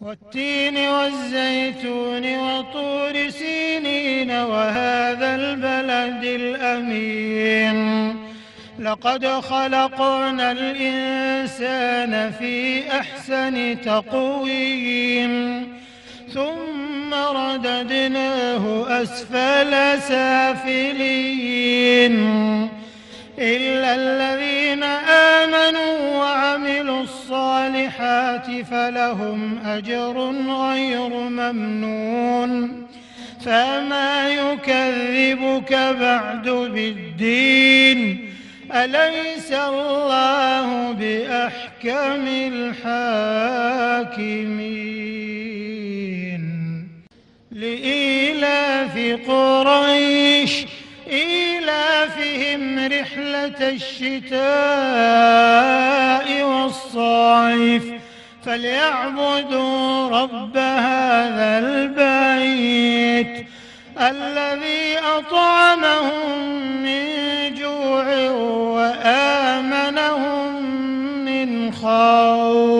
والتين والزيتون وطور سينين وهذا البلد الأمين لقد خلقنا الإنسان في أحسن تقويم ثم رددناه أسفل سافلين إلا الذين آمنوا وعملوا الصالحات فلهم أجر غير ممنون فما يكذبك بعد بالدين أليس الله بأحكم الحاكمين لإيلاف قريش إيلافهم رحلة الشتاء والصيف فليعبدوا رب هذا البيت الذي أطعمهم من جوع وآمنهم من خوف.